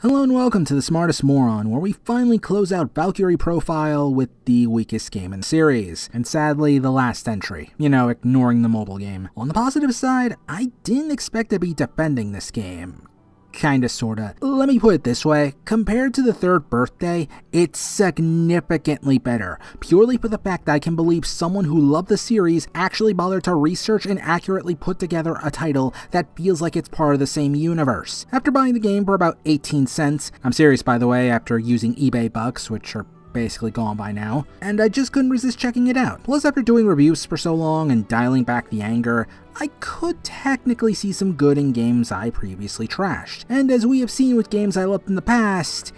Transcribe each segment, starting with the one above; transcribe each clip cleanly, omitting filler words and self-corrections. Hello and welcome to The Smartest Moron, where we finally close out Valkyrie Profile with the weakest game in the series, and sadly, the last entry. You know, ignoring the mobile game. On the positive side, I didn't expect to be defending this game. Kinda, sorta. Let me put it this way, compared to the third birthday, it's significantly better, purely for the fact that I can believe someone who loved the series actually bothered to research and accurately put together a title that feels like it's part of the same universe. After buying the game for about 18 cents, I'm serious by the way, after using eBay bucks, which are basically gone by now, and I just couldn't resist checking it out. Plus, after doing reviews for so long and dialing back the anger, I could technically see some good in games I previously trashed. And as we have seen with games I loved in the past,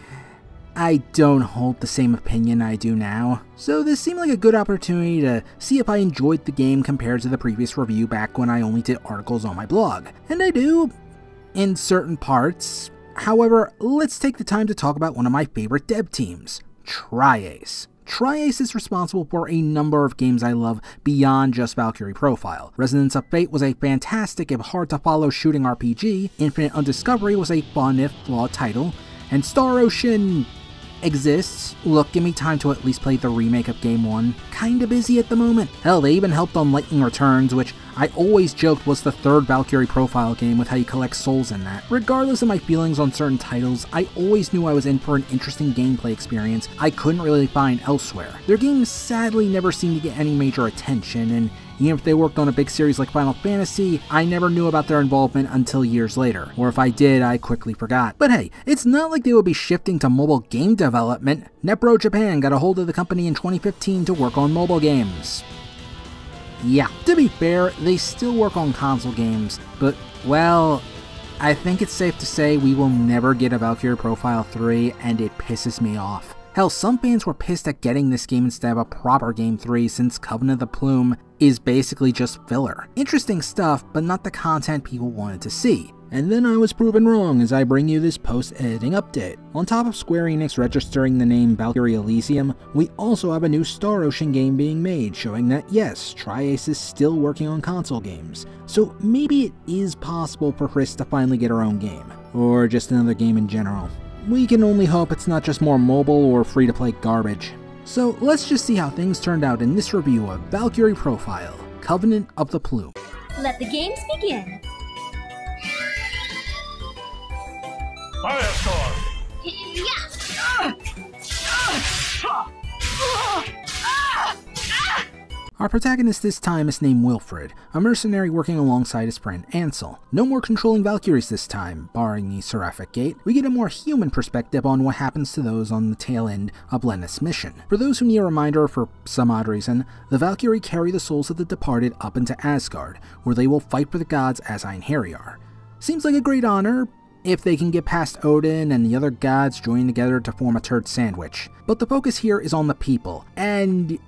I don't hold the same opinion I do now. So this seemed like a good opportunity to see if I enjoyed the game compared to the previous review back when I only did articles on my blog. And I do, in certain parts. However, let's take the time to talk about one of my favorite dev teams, Tri-Ace. Tri-Ace is responsible for a number of games I love beyond just Valkyrie Profile. Resonance of Fate was a fantastic if hard-to-follow shooting RPG, Infinite Undiscovery was a fun if flawed title, and Star Ocean exists. Look, give me time to at least play the remake of Game 1. Kinda busy at the moment. Hell, they even helped on Lightning Returns, which I always joked was the third Valkyrie Profile game with how you collect souls in that. Regardless of my feelings on certain titles, I always knew I was in for an interesting gameplay experience I couldn't really find elsewhere. Their games sadly never seemed to get any major attention, and even if they worked on a big series like Final Fantasy, I never knew about their involvement until years later, or if I did, I quickly forgot. But hey, it's not like they would be shifting to mobile game development. Nipro Japan got a hold of the company in 2015 to work on mobile games. Yeah, to be fair, they still work on console games, but, well, I think it's safe to say we will never get a Valkyrie Profile 3, and it pisses me off. Hell, some fans were pissed at getting this game instead of a proper Game 3, since Covenant of the Plume is basically just filler. Interesting stuff, but not the content people wanted to see. And then I was proven wrong as I bring you this post-editing update. On top of Square Enix registering the name Valkyrie Elysium, we also have a new Star Ocean game being made, showing that yes, Tri-Ace is still working on console games. So maybe it is possible for Chris to finally get her own game. Or just another game in general. We can only hope it's not just more mobile or free-to-play garbage. So let's just see how things turned out in this review of Valkyrie Profile: Covenant of the Plume. Let the games begin! Firestorm! Our protagonist this time is named Wylfred, a mercenary working alongside his friend Ancel. No more controlling Valkyries this time, barring the Seraphic Gate. We get a more human perspective on what happens to those on the tail end of Lenneth's mission. For those who need a reminder, for some odd reason, the Valkyrie carry the souls of the departed up into Asgard, where they will fight for the gods as Einherjar. Seems like a great honor, if they can get past Odin and the other gods joining together to form a turd sandwich. But the focus here is on the people, and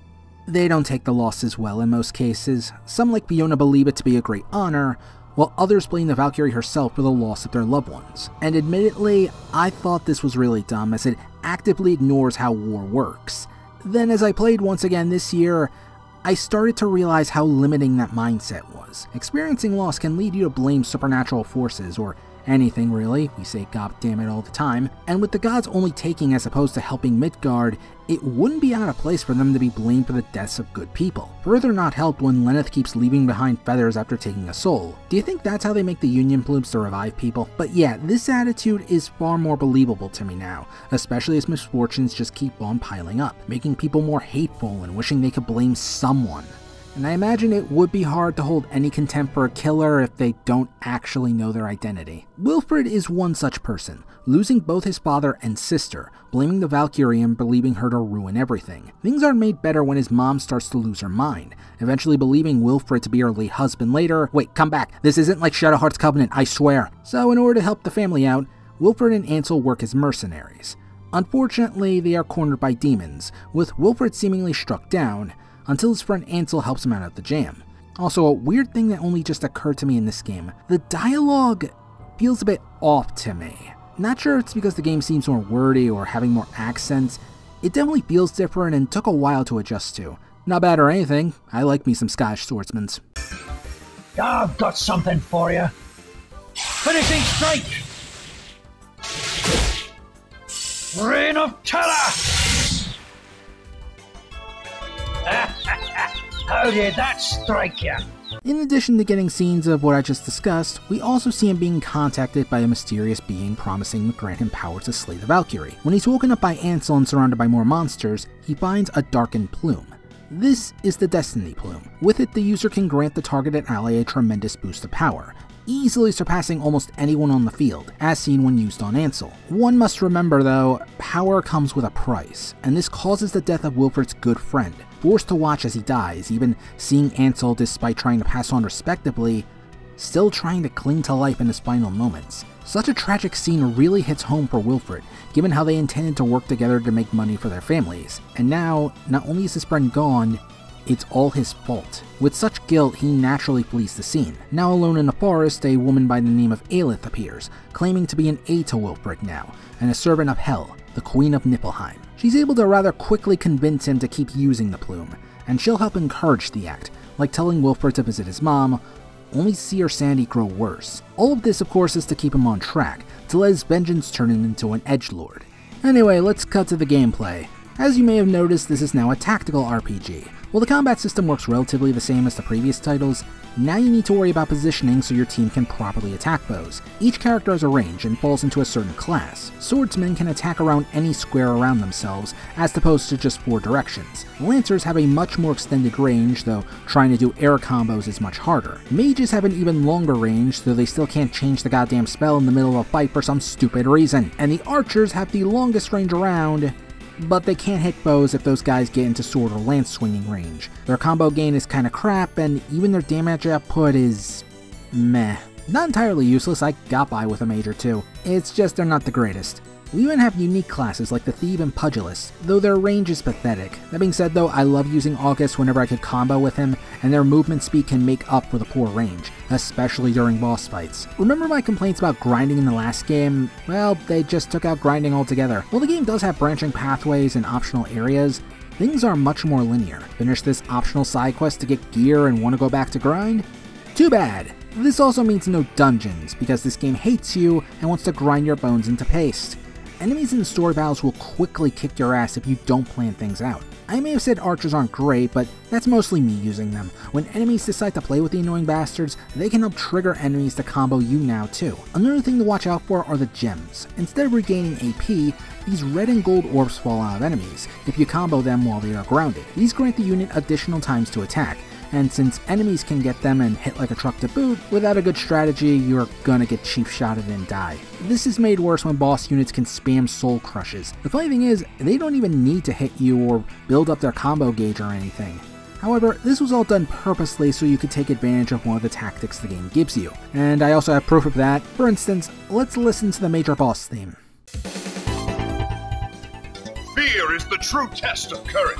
they don't take the losses well in most cases. Some like Phiona believe it to be a great honor, while others blame the Valkyrie herself for the loss of their loved ones. And admittedly, I thought this was really dumb as it actively ignores how war works. Then as I played once again this year, I started to realize how limiting that mindset was. Experiencing loss can lead you to blame supernatural forces, or anything really, we say god damn it all the time, and with the gods only taking as opposed to helping Midgard, it wouldn't be out of place for them to be blamed for the deaths of good people. Further not helped when Lenneth keeps leaving behind feathers after taking a soul. Do you think that's how they make the Union Plumes to revive people? But yeah, this attitude is far more believable to me now, especially as misfortunes just keep on piling up, making people more hateful and wishing they could blame someone. And I imagine it would be hard to hold any contempt for a killer if they don't actually know their identity. Wylfred is one such person, losing both his father and sister, blaming the Valkyrie and believing her to ruin everything. Things aren't made better when his mom starts to lose her mind, eventually believing Wylfred to be her late husband later. Wait, come back, this isn't like Shadow Heart's Covenant, I swear. So in order to help the family out, Wylfred and Ancel work as mercenaries. Unfortunately, they are cornered by demons, with Wylfred seemingly struck down, until his friend Ancel helps him out of the jam. Also, a weird thing that only just occurred to me in this game, the dialogue feels a bit off to me. Not sure if it's because the game seems more wordy or having more accents, it definitely feels different and took a while to adjust to. Not bad or anything, I like me some Scottish swordsmen. I've got something for you. Finishing strike! Reign of Terror! How did that strike you? In addition to getting scenes of what I just discussed, we also see him being contacted by a mysterious being promising to grant him power to slay the Valkyrie. When he's woken up by Ancel and surrounded by more monsters, he finds a darkened plume. This is the Destiny Plume. With it, the user can grant the targeted ally a tremendous boost of power, easily surpassing almost anyone on the field, as seen when used on Ancel. One must remember though, power comes with a price, and this causes the death of Wilfred's good friend. Forced to watch as he dies, even seeing Ancel, despite trying to pass on respectably, still trying to cling to life in his final moments. Such a tragic scene really hits home for Wilfred, given how they intended to work together to make money for their families. And now, not only is his friend gone, it's all his fault. With such guilt, he naturally flees the scene. Now alone in the forest, a woman by the name of Ailyth appears, claiming to be an aide to Wilfred now, and a servant of Hel, the Queen of Niflheim. She's able to rather quickly convince him to keep using the plume, and she'll help encourage the act, like telling Wilfred to visit his mom, only to see her sanity grow worse. All of this, of course, is to keep him on track, to let his vengeance turn him into an edgelord. Anyway, let's cut to the gameplay. As you may have noticed, this is now a tactical RPG. While the combat system works relatively the same as the previous titles, now you need to worry about positioning so your team can properly attack foes. Each character has a range and falls into a certain class. Swordsmen can attack around any square around themselves, as opposed to just four directions. Lancers have a much more extended range, though trying to do air combos is much harder. Mages have an even longer range, though they still can't change the goddamn spell in the middle of a fight for some stupid reason. And the archers have the longest range around, but they can't hit foes if those guys get into sword or lance swinging range. Their combo gain is kinda crap, and even their damage output is meh. Not entirely useless, I got by with a mage or two. It's just they're not the greatest. We even have unique classes like the Thief and Pugilist, though their range is pathetic. That being said though, I love using August whenever I could combo with him, and their movement speed can make up for the poor range, especially during boss fights. Remember my complaints about grinding in the last game? Well, they just took out grinding altogether. While the game does have branching pathways and optional areas, things are much more linear. Finish this optional side quest to get gear and want to go back to grind? Too bad! This also means no dungeons, because this game hates you and wants to grind your bones into paste. Enemies in the story battles will quickly kick your ass if you don't plan things out. I may have said archers aren't great, but that's mostly me using them. When enemies decide to play with the annoying bastards, they can help trigger enemies to combo you now too. Another thing to watch out for are the gems. Instead of regaining AP, these red and gold orbs fall out of enemies if you combo them while they are grounded. These grant the unit additional times to attack, and since enemies can get them and hit like a truck to boot, without a good strategy, you're gonna get cheap shotted and die. This is made worse when boss units can spam soul crushes. The funny thing is, they don't even need to hit you or build up their combo gauge or anything. However, this was all done purposely so you could take advantage of one of the tactics the game gives you. And I also have proof of that. For instance, let's listen to the major boss theme. Fear is the true test of courage.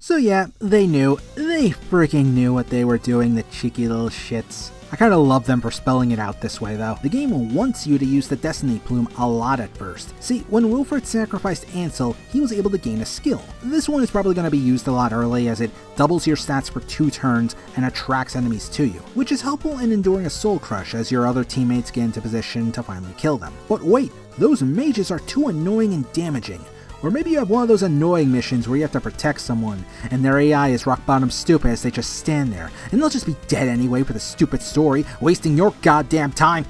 So yeah, they knew. They freaking knew what they were doing, the cheeky little shits. I kinda love them for spelling it out this way though. The game wants you to use the Destiny Plume a lot at first. See, when Wilfred sacrificed Ancel, he was able to gain a skill. This one is probably going to be used a lot early as it doubles your stats for 2 turns and attracts enemies to you, which is helpful in enduring a soul crush as your other teammates get into position to finally kill them. But wait, those mages are too annoying and damaging. Or maybe you have one of those annoying missions where you have to protect someone, and their AI is rock bottom stupid as they just stand there, and they'll just be dead anyway for the stupid story, wasting your goddamn time.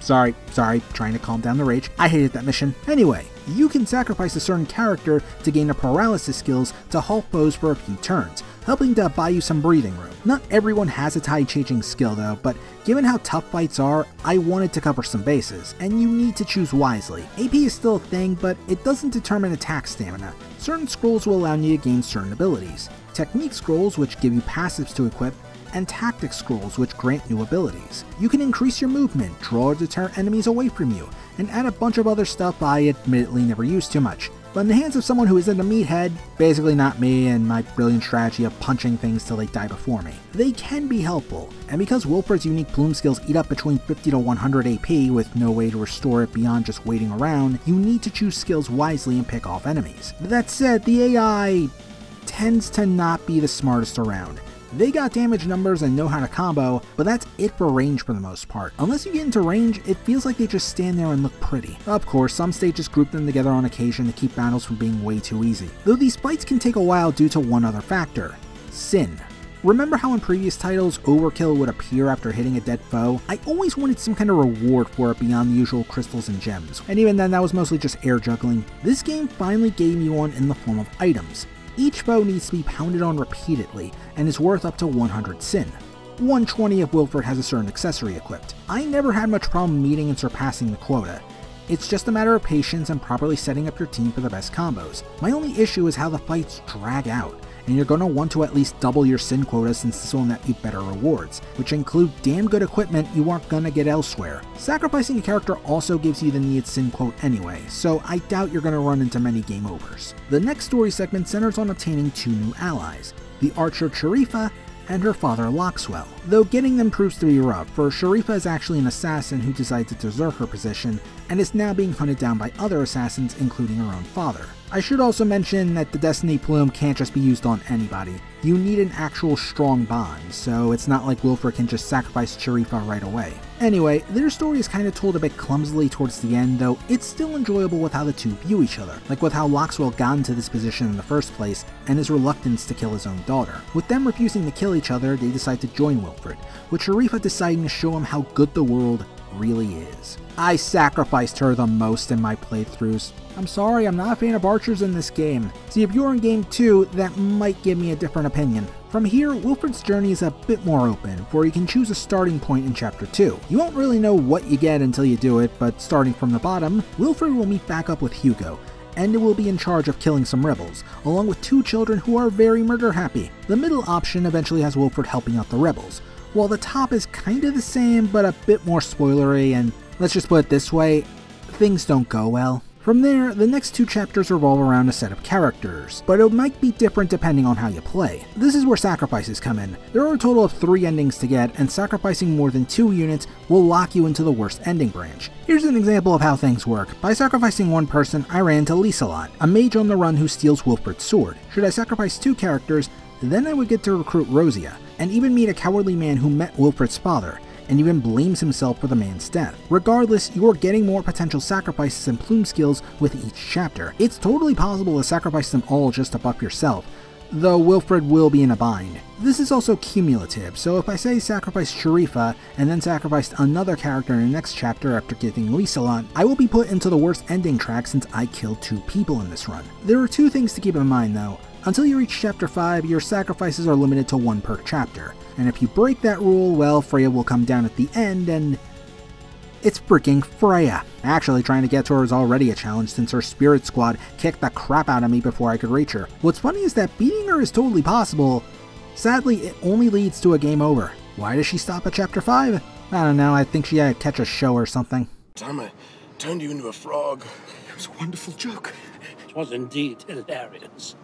Sorry, trying to calm down the rage. I hated that mission. Anyway, you can sacrifice a certain character to gain the paralysis skills to halt foes for a few turns, helping to buy you some breathing room. Not everyone has a tide-changing skill though, but given how tough fights are, I wanted to cover some bases, and you need to choose wisely. AP is still a thing, but it doesn't determine attack stamina. Certain scrolls will allow you to gain certain abilities. Technique scrolls, which give you passives to equip, and tactic scrolls which grant new abilities. You can increase your movement, draw or deter enemies away from you, and add a bunch of other stuff I admittedly never used too much. But in the hands of someone who isn't a meathead, basically not me and my brilliant strategy of punching things till they die before me, they can be helpful, and because Wilfred's unique plume skills eat up between 50 to 100 AP with no way to restore it beyond just waiting around, you need to choose skills wisely and pick off enemies. That said, the AI tends to not be the smartest around. They got damage numbers and know how to combo, but that's it for range for the most part. Unless you get into range, it feels like they just stand there and look pretty. Of course, some stages group them together on occasion to keep battles from being way too easy, though these fights can take a while due to one other factor: Sin. Remember how in previous titles, overkill would appear after hitting a dead foe? I always wanted some kind of reward for it beyond the usual crystals and gems, and even then that was mostly just air juggling. This game finally gave me one in the form of items. Each foe needs to be pounded on repeatedly, and is worth up to 100 sin. 120 if Wilfred has a certain accessory equipped. I never had much problem meeting and surpassing the quota. It's just a matter of patience and properly setting up your team for the best combos. My only issue is how the fights drag out, and you're going to want to at least double your sin quota since this will net you better rewards, which include damn good equipment you aren't going to get elsewhere. Sacrificing a character also gives you the needed sin quote anyway, so I doubt you're going to run into many game overs. The next story segment centers on obtaining two new allies, the archer Sharifa and her father Loxwell, though getting them proves to be rough, for Sharifa is actually an assassin who decides to desert her position and is now being hunted down by other assassins, including her own father. I should also mention that the Destiny Plume can't just be used on anybody. You need an actual strong bond, so it's not like Wilfred can just sacrifice Sharifa right away. Anyway, their story is kind of told a bit clumsily towards the end, though it's still enjoyable with how the two view each other, like with how Loxwell got into this position in the first place and his reluctance to kill his own daughter. With them refusing to kill each other, they decide to join Wilfred, with Sharifa deciding to show him how good the world really is. I sacrificed her the most in my playthroughs. I'm sorry, I'm not a fan of archers in this game. See, if you're in game 2, that might give me a different opinion. From here, Wilfred's journey is a bit more open, for you can choose a starting point in Chapter 2. You won't really know what you get until you do it, but starting from the bottom, Wilfred will meet back up with Hugo, and will be in charge of killing some rebels, along with two children who are very murder-happy. The middle option eventually has Wilfred helping out the rebels, while the top is kinda the same, but a bit more spoilery, and let's just put it this way, things don't go well. From there, the next two chapters revolve around a set of characters, but it might be different depending on how you play. This is where sacrifices come in. There are a total of 3 endings to get, and sacrificing more than 2 units will lock you into the worst ending branch. Here's an example of how things work. By sacrificing one person, I ran into Lieselotte, a mage on the run who steals Wilfred's sword. Should I sacrifice 2 characters, then I would get to recruit Rosea, and even meet a cowardly man who met Wilfred's father, and even blames himself for the man's death. Regardless, you're getting more potential sacrifices and plume skills with each chapter. It's totally possible to sacrifice them all just to buff yourself, though Wilfred will be in a bind. This is also cumulative, so if I say sacrifice Sharifa and then sacrificed another character in the next chapter after getting Lieselotte, I will be put into the worst ending track since I killed 2 people in this run. There are 2 things to keep in mind though. Until you reach chapter 5, your sacrifices are limited to 1 per chapter, and if you break that rule, well, Freya will come down at the end and... it's freaking Freya. Actually, trying to get to her is already a challenge since her spirit squad kicked the crap out of me before I could reach her. What's funny is that beating her is totally possible. Sadly, it only leads to a game over. Why does she stop at chapter 5? I don't know, I think she had to catch a show or something. Damn it, turned you into a frog. It was a wonderful joke. It was indeed hilarious.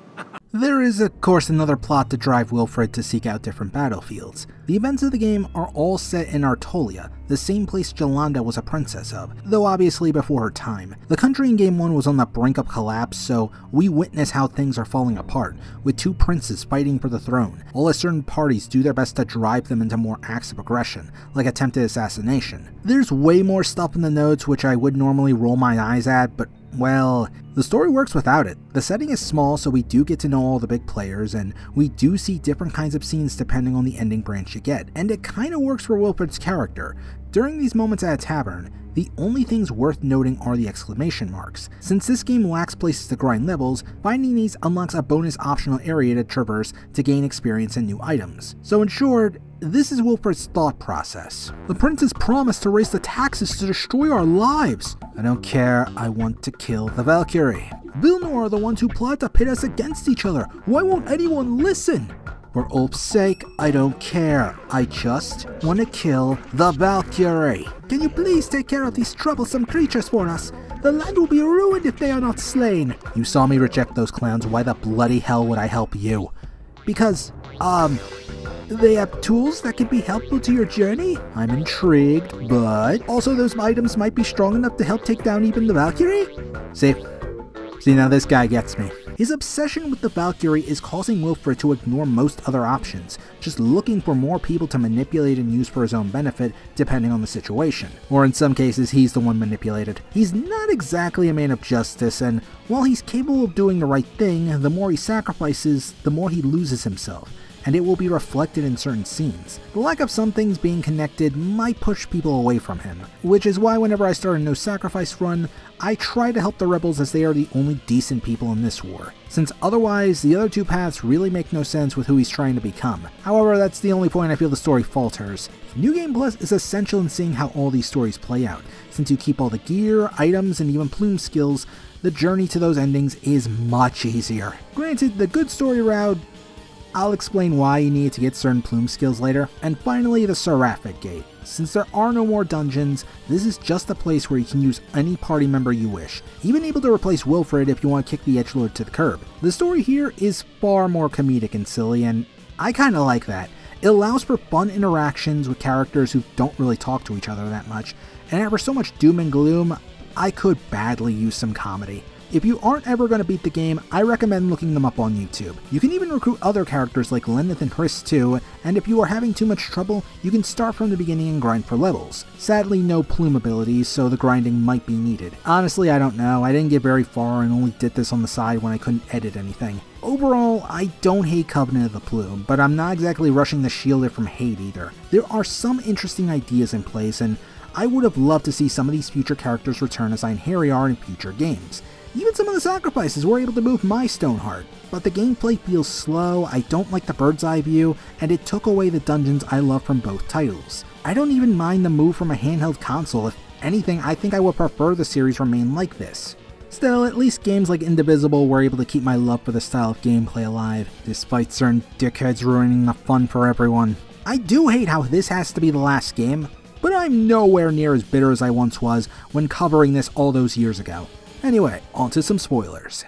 There is, of course, another plot to drive Wilfred to seek out different battlefields. The events of the game are all set in Artolia, the same place Jolanda was a princess of, though obviously before her time. The country in Game 1 was on the brink of collapse, so we witness how things are falling apart, with 2 princes fighting for the throne, all as certain parties do their best to drive them into more acts of aggression, like attempted assassination. There's way more stuff in the notes which I would normally roll my eyes at, but well, the story works without it. The setting is small, so we do get to know all the big players, and we do see different kinds of scenes depending on the ending branch you get, and it kinda works for Wilfred's character. During these moments at a tavern, the only things worth noting are the exclamation marks. Since this game lacks places to grind levels, finding these unlocks a bonus optional area to traverse to gain experience and new items. So in short, this is Wilfred's thought process. The princes promised to raise the taxes to destroy our lives. I don't care, I want to kill the Valkyrie. Vilnor are the ones who plot to pit us against each other. Why won't anyone listen? For Ulf's sake, I don't care. I just want to kill the Valkyrie. Can you please take care of these troublesome creatures for us? The land will be ruined if they are not slain. You saw me reject those clowns, why the bloody hell would I help you? Because, they have tools that can be helpful to your journey? I'm intrigued, but... Also, those items might be strong enough to help take down even the Valkyrie? See, now this guy gets me. His obsession with the Valkyrie is causing Wilfred to ignore most other options, just looking for more people to manipulate and use for his own benefit, depending on the situation. Or in some cases, he's the one manipulated. He's not exactly a man of justice, and while he's capable of doing the right thing, the more he sacrifices, the more he loses himself, and it will be reflected in certain scenes. The lack of some things being connected might push people away from him, which is why whenever I start a no-sacrifice run, I try to help the rebels as they are the only decent people in this war, since otherwise the other two paths really make no sense with who he's trying to become. However, that's the only point I feel the story falters. New Game Plus is essential in seeing how all these stories play out. Since you keep all the gear, items, and even plume skills, the journey to those endings is much easier. Granted, the good story route, I'll explain why you need to get certain plume skills later. And finally, the Seraphic Gate. Since there are no more dungeons, this is just a place where you can use any party member you wish, even able to replace Wilfred if you want to kick the edgelord to the curb. The story here is far more comedic and silly, and I kinda like that. It allows for fun interactions with characters who don't really talk to each other that much, and after so much doom and gloom, I could badly use some comedy. If you aren't ever going to beat the game, I recommend looking them up on YouTube. You can even recruit other characters like Lenneth and Chris too, and if you are having too much trouble, you can start from the beginning and grind for levels. Sadly, no plume abilities, so the grinding might be needed. Honestly, I don't know, I didn't get very far and only did this on the side when I couldn't edit anything. Overall, I don't hate Covenant of the Plume, but I'm not exactly rushing the shielder from hate either. There are some interesting ideas in place, and I would have loved to see some of these future characters return as Einherjar in future games. Even some of the sacrifices were able to move my Stoneheart, but the gameplay feels slow, I don't like the bird's eye view, and it took away the dungeons I love from both titles. I don't even mind the move from a handheld console, if anything I think I would prefer the series remain like this. Still, at least games like Indivisible were able to keep my love for the style of gameplay alive, despite certain dickheads ruining the fun for everyone. I do hate how this has to be the last game, but I'm nowhere near as bitter as I once was when covering this all those years ago. Anyway, on to some spoilers.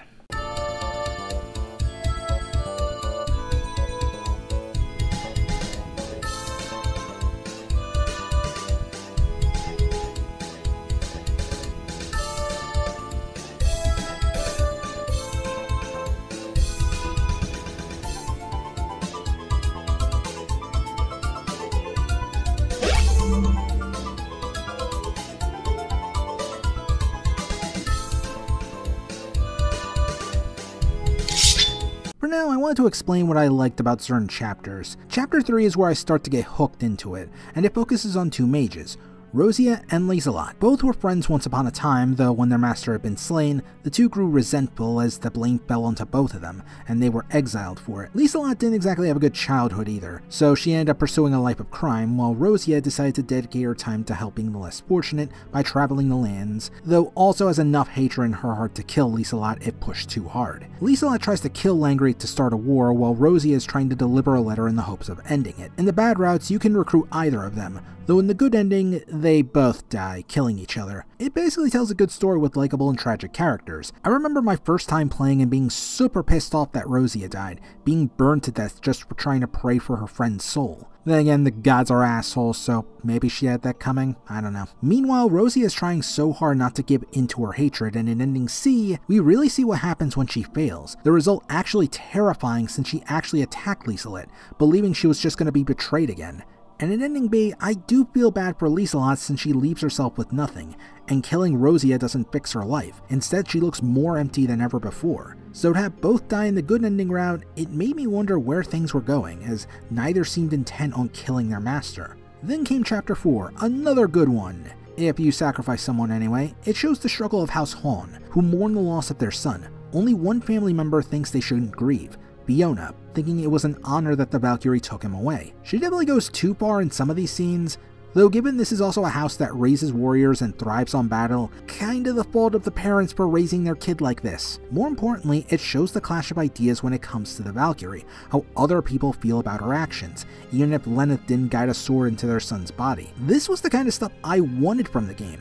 To explain what I liked about certain chapters. Chapter 3 is where I start to get hooked into it, and it focuses on two mages, Rosea and Lieselotte. Both were friends once upon a time, though when their master had been slain, the two grew resentful as the blame fell onto both of them, and they were exiled for it. Lieselotte didn't exactly have a good childhood either, so she ended up pursuing a life of crime, while Rosea decided to dedicate her time to helping the less fortunate by traveling the lands, though also has enough hatred in her heart to kill Lieselotte if pushed too hard. Lieselotte tries to kill Langry to start a war, while Rosea is trying to deliver a letter in the hopes of ending it. In the bad routes, you can recruit either of them, though in the good ending, they both die, killing each other. It basically tells a good story with likable and tragic characters. I remember my first time playing and being super pissed off that Rosea died, being burned to death just for trying to pray for her friend's soul. Then again, the gods are assholes, so maybe she had that coming? I don't know. Meanwhile, Rosea is trying so hard not to give in to her hatred, and in ending C, we really see what happens when she fails. The result actually terrifying since she actually attacked Lieselotte, believing she was just going to be betrayed again. And in ending B, I do feel bad for Lieselotte since she leaves herself with nothing, and killing Rosea doesn't fix her life. Instead, she looks more empty than ever before. So to have both die in the good ending route, it made me wonder where things were going, as neither seemed intent on killing their master. Then came Chapter 4, another good one. If you sacrifice someone anyway, it shows the struggle of House Hahn, who mourn the loss of their son. Only one family member thinks they shouldn't grieve, Phiona, thinking it was an honor that the Valkyrie took him away. She definitely goes too far in some of these scenes, though given this is also a house that raises warriors and thrives on battle, kinda the fault of the parents for raising their kid like this. More importantly, it shows the clash of ideas when it comes to the Valkyrie, how other people feel about her actions, even if Lenneth didn't guide a sword into their son's body. This was the kind of stuff I wanted from the game,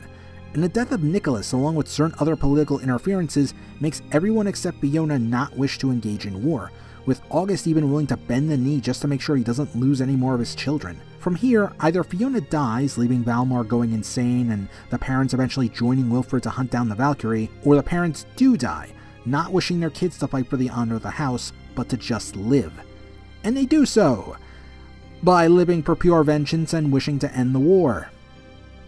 and the death of Nicholas along with certain other political interferences makes everyone except Phiona not wish to engage in war, with August even willing to bend the knee just to make sure he doesn't lose any more of his children. From here, either Phiona dies, leaving Valmar going insane and the parents eventually joining Wilfred to hunt down the Valkyrie, or the parents do die, not wishing their kids to fight for the honor of the house, but to just live. And they do so, by living for pure vengeance and wishing to end the war.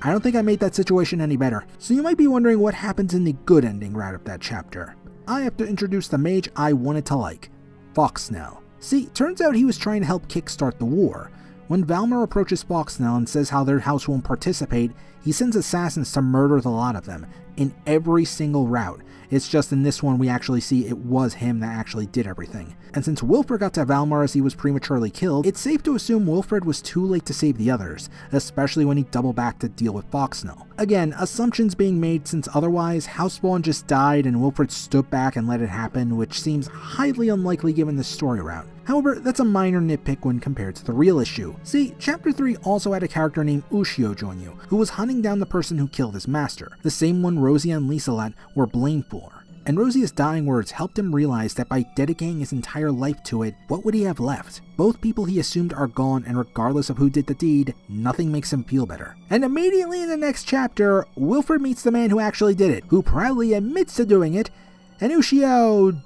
I don't think I made that situation any better, so you might be wondering what happens in the good ending route of that chapter. I have to introduce the mage I wanted to like, Fauxnel. See, turns out he was trying to help kickstart the war. When Valmar approaches Fauxnel and says how their house won't participate, he sends assassins to murder the lot of them, in every single route. It's just in this one we actually see it was him that actually did everything. And since Wilfred got to Valmar as he was prematurely killed, it's safe to assume Wilfred was too late to save the others, especially when he doubled back to deal with Fauxnel. Again, assumptions being made since otherwise, Houseborn just died and Wilfred stood back and let it happen, which seems highly unlikely given the story route. However, that's a minor nitpick when compared to the real issue. See, Chapter 3 also had a character named Ushio join you, who was hunting down the person who killed his master, the same one Rosea and Lieselotte were blamed for, and Rosea's dying words helped him realize that by dedicating his entire life to it, what would he have left? Both people he assumed are gone, and regardless of who did the deed, nothing makes him feel better. And immediately in the next chapter, Wilfred meets the man who actually did it, who proudly admits to doing it, and Ushio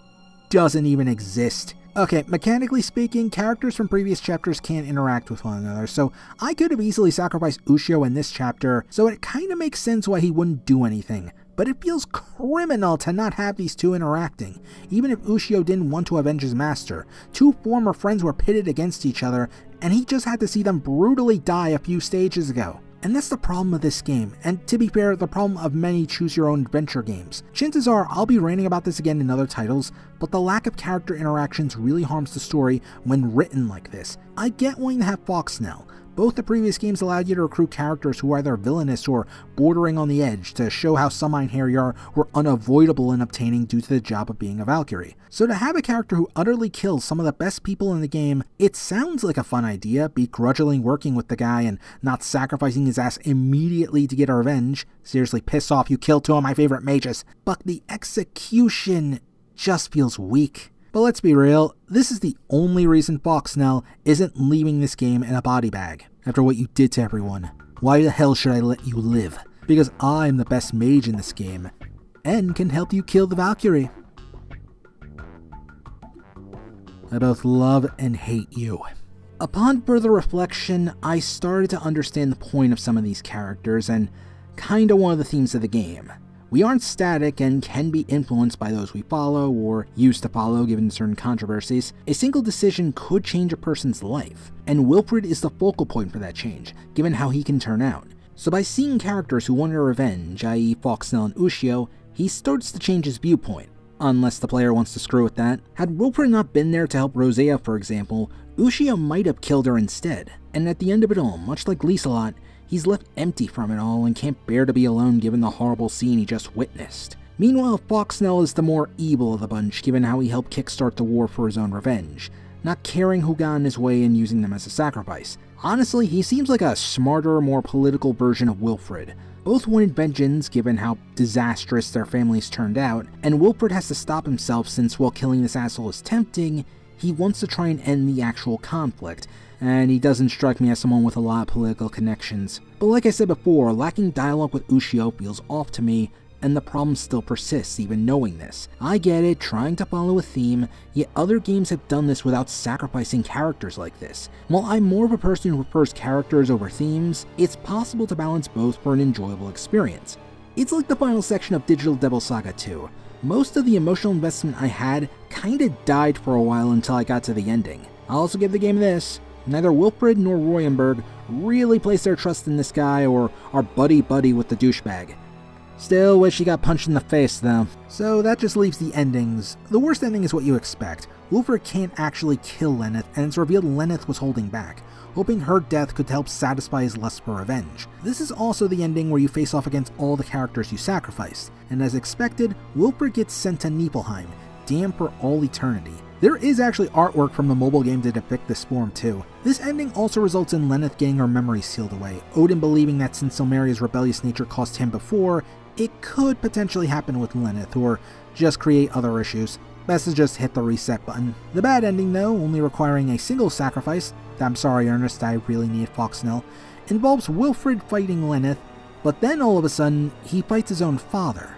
doesn't even exist. Okay, mechanically speaking, characters from previous chapters can't interact with one another, so I could have easily sacrificed Ushio in this chapter, so it kinda makes sense why he wouldn't do anything. But it feels criminal to not have these two interacting, even if Ushio didn't want to avenge his master. Two former friends were pitted against each other, and he just had to see them brutally die a few stages ago. And that's the problem of this game, and to be fair, the problem of many choose-your-own-adventure games. Chances are, I'll be ranting about this again in other titles, but the lack of character interactions really harms the story when written like this. I get wanting to have Fauxnel. Both the previous games allowed you to recruit characters who were either villainous or bordering on the edge to show how some Einherjar were unavoidable in obtaining due to the job of being a Valkyrie. So to have a character who utterly kills some of the best people in the game, it sounds like a fun idea, begrudgingly working with the guy and not sacrificing his ass immediately to get our revenge. Seriously, piss off, you killed two of my favorite mages. But the execution just feels weak. But let's be real, this is the only reason Fauxnel isn't leaving this game in a body bag. After what you did to everyone, why the hell should I let you live? Because I'm the best mage in this game, and can help you kill the Valkyrie. I both love and hate you. Upon further reflection, I started to understand the point of some of these characters, and kinda one of the themes of the game. We aren't static and can be influenced by those we follow or used to follow given certain controversies. A single decision could change a person's life, and Wilfred is the focal point for that change, given how he can turn out. So by seeing characters who want revenge, i.e. Fauxnel and Ushio, he starts to change his viewpoint, unless the player wants to screw with that. Had Wilfred not been there to help Rosea, for example, Ushio might have killed her instead, and at the end of it all, much like Lieselotte, he's left empty from it all and can't bear to be alone given the horrible scene he just witnessed. Meanwhile, Fauxnel is the more evil of the bunch given how he helped kickstart the war for his own revenge, not caring who got in his way and using them as a sacrifice. Honestly, he seems like a smarter, more political version of Wilfred. Both wanted vengeance given how disastrous their families turned out, and Wilfred has to stop himself since while killing this asshole is tempting, he wants to try and end the actual conflict, and he doesn't strike me as someone with a lot of political connections. But like I said before, lacking dialogue with Ushio feels off to me, and the problem still persists even knowing this. I get it, trying to follow a theme, yet other games have done this without sacrificing characters like this. While I'm more of a person who prefers characters over themes, it's possible to balance both for an enjoyable experience. It's like the final section of Digital Devil Saga 2. Most of the emotional investment I had kinda died for a while until I got to the ending. I'll also give the game this. Neither Wilfred nor Roienburg really place their trust in this guy or are buddy-buddy with the douchebag. Still wish he got punched in the face, though. So that just leaves the endings. The worst ending is what you expect. Wilfred can't actually kill Lenneth, and it's revealed Lenneth was holding back, hoping her death could help satisfy his lust for revenge. This is also the ending where you face off against all the characters you sacrificed, and as expected, Wilfred gets sent to Niflheim, damned for all eternity. There is actually artwork from the mobile game to depict this form too. This ending also results in Lenneth getting her memory sealed away, Odin believing that since Silmaria's rebellious nature cost him before, it could potentially happen with Lenneth, or just create other issues. Best is just hit the reset button. The bad ending though, only requiring a single sacrifice, I'm sorry Ernest, I really need Fauxnel, involves Wilfred fighting Lenneth, but then all of a sudden, he fights his own father.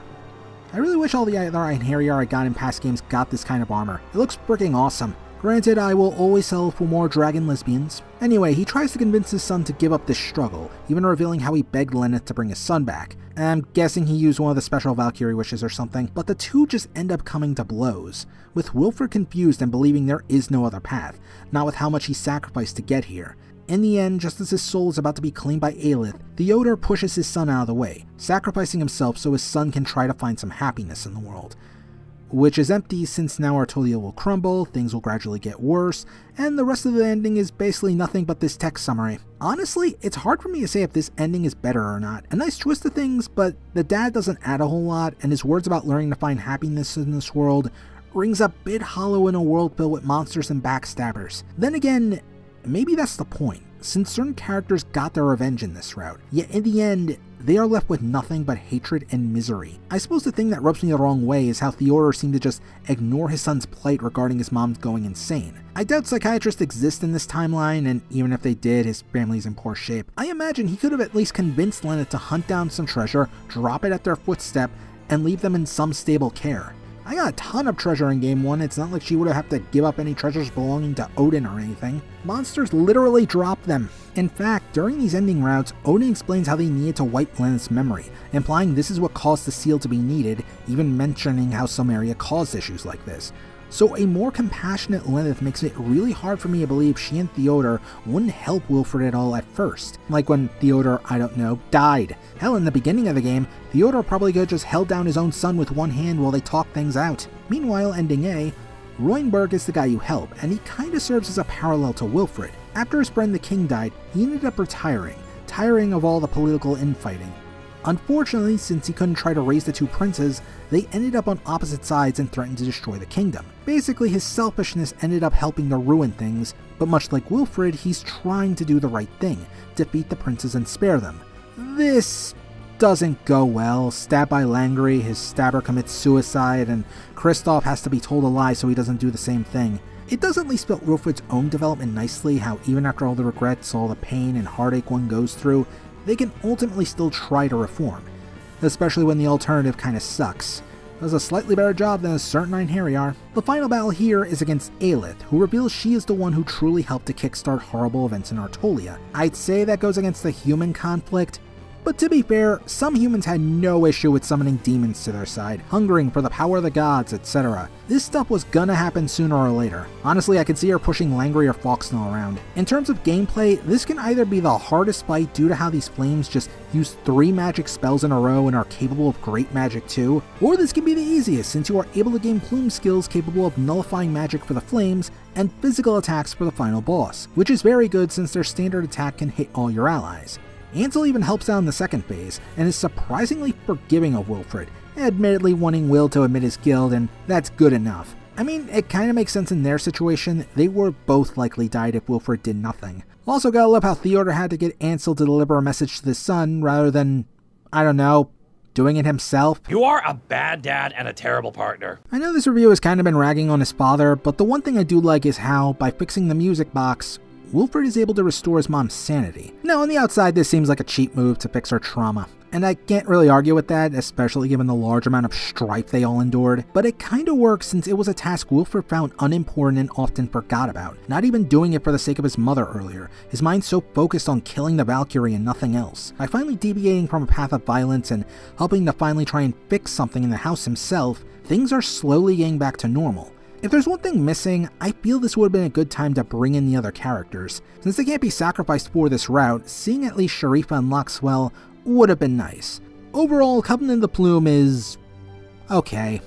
I really wish all the other Einherjar I got in past games got this kind of armor. It looks freaking awesome. Granted, I will always settle for more dragon lesbians. Anyway, he tries to convince his son to give up this struggle, even revealing how he begged Lenneth to bring his son back. I'm guessing he used one of the special Valkyrie wishes or something, but the two just end up coming to blows, with Wilfred confused and believing there is no other path, not with how much he sacrificed to get here. In the end, just as his soul is about to be claimed by Ailyth, Theodor pushes his son out of the way, sacrificing himself so his son can try to find some happiness in the world. Which is empty since now Artolia will crumble, things will gradually get worse, and the rest of the ending is basically nothing but this text summary. Honestly, it's hard for me to say if this ending is better or not. A nice twist to things, but the dad doesn't add a whole lot, and his words about learning to find happiness in this world rings a bit hollow in a world filled with monsters and backstabbers. Then again, maybe that's the point, since certain characters got their revenge in this route, yet in the end, they are left with nothing but hatred and misery. I suppose the thing that rubs me the wrong way is how Theodor seemed to just ignore his son's plight regarding his mom's going insane. I doubt psychiatrists exist in this timeline, and even if they did, his family's in poor shape. I imagine he could have at least convinced Lenneth to hunt down some treasure, drop it at their footstep, and leave them in some stable care. I got a ton of treasure in Game 1, it's not like she would have had to give up any treasures belonging to Odin or anything. Monsters literally drop them. In fact, during these ending routes, Odin explains how they needed to wipe Lenneth's memory, implying this is what caused the seal to be needed, even mentioning how Silmaria caused issues like this. So a more compassionate Lenneth makes it really hard for me to believe she and Theodor wouldn't help Wilfred at all at first, like when Theodor, I don't know, died. Hell, in the beginning of the game, Theodor probably could have just held down his own son with one hand while they talked things out. Meanwhile, ending A, Roienburg is the guy you help, and he kinda serves as a parallel to Wilfred. After his friend the king died, he ended up retiring, tiring of all the political infighting. Unfortunately, since he couldn't try to raise the two princes, they ended up on opposite sides and threatened to destroy the kingdom. Basically, his selfishness ended up helping to ruin things, but much like Wilfred, he's trying to do the right thing, defeat the princes and spare them. This doesn't go well, stabbed by Langry, his stabber commits suicide, and Kristoff has to be told a lie so he doesn't do the same thing. It does at least build Wilfred's own development nicely, how even after all the regrets, all the pain and heartache one goes through, they can ultimately still try to reform, especially when the alternative kinda sucks. Does a slightly better job than a certain Einherjar. The final battle here is against Ailyth, who reveals she is the one who truly helped to kickstart horrible events in Artolia. I'd say that goes against the human conflict, but to be fair, some humans had no issue with summoning demons to their side, hungering for the power of the gods, etc. This stuff was gonna happen sooner or later. Honestly, I could see her pushing Langry or Fauxnel around. In terms of gameplay, this can either be the hardest fight due to how these flames just use 3 magic spells in a row and are capable of great magic too, or this can be the easiest since you are able to gain plume skills capable of nullifying magic for the flames and physical attacks for the final boss, which is very good since their standard attack can hit all your allies. Ancel even helps out in the second phase, and is surprisingly forgiving of Wilfred, admittedly wanting Will to admit his guilt, and that's good enough. I mean, it kinda makes sense in their situation, they were both likely died if Wilfred did nothing. Also gotta love how Theodor had to get Ancel to deliver a message to the son, rather than, I don't know, doing it himself. You are a bad dad and a terrible partner. I know this review has kinda been ragging on his father, but the one thing I do like is how, by fixing the music box, Wilfred is able to restore his mom's sanity. Now, on the outside, this seems like a cheap move to fix her trauma, and I can't really argue with that, especially given the large amount of strife they all endured, but it kinda works since it was a task Wilfred found unimportant and often forgot about, not even doing it for the sake of his mother earlier, his mind so focused on killing the Valkyrie and nothing else. By finally deviating from a path of violence and helping to finally try and fix something in the house himself, things are slowly getting back to normal. If there's one thing missing, I feel this would have been a good time to bring in the other characters. Since they can't be sacrificed for this route, seeing at least Sharifa and Loxwell would have been nice. Overall, Covenant of the Plume is okay.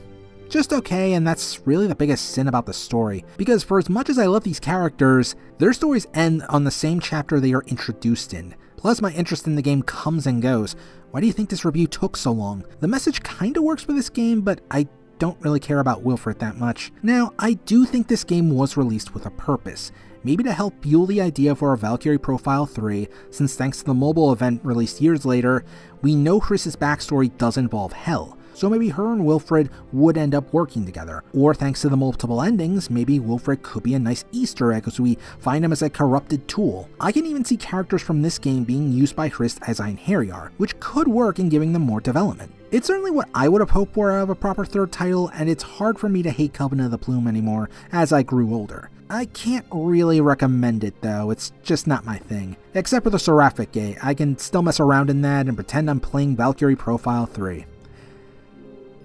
Just okay, and that's really the biggest sin about the story, because for as much as I love these characters, their stories end on the same chapter they are introduced in. Plus, my interest in the game comes and goes. Why do you think this review took so long? The message kinda works for this game, but I don't really care about Wilfred that much. Now, I do think this game was released with a purpose. Maybe to help fuel the idea for a Valkyrie Profile 3, since thanks to the mobile event released years later, we know Chris's backstory does involve Hell. So maybe her and Wilfred would end up working together. Or thanks to the multiple endings, maybe Wilfred could be a nice Easter egg as we find him as a corrupted tool. I can even see characters from this game being used by Christ as Einherjar, which could work in giving them more development. It's certainly what I would have hoped for out of a proper third title, and it's hard for me to hate Covenant of the Plume anymore as I grew older. I can't really recommend it though, it's just not my thing. Except for the Seraphic Gate, I can still mess around in that and pretend I'm playing Valkyrie Profile 3.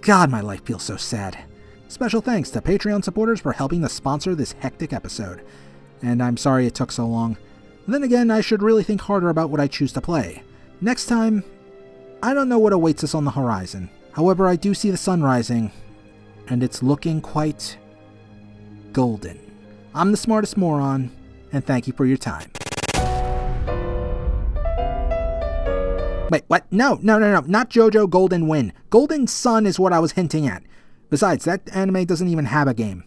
God, my life feels so sad. Special thanks to Patreon supporters for helping to sponsor this hectic episode. And I'm sorry it took so long. Then again, I should really think harder about what I choose to play. Next time, I don't know what awaits us on the horizon. However, I do see the sun rising, and it's looking quite golden. I'm the Smartest Moron, and thank you for your time. Wait, what? No, not JoJo Golden Wind. Golden Sun is what I was hinting at. Besides, that anime doesn't even have a game.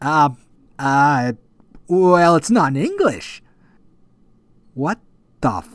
Well, it's not in English. What the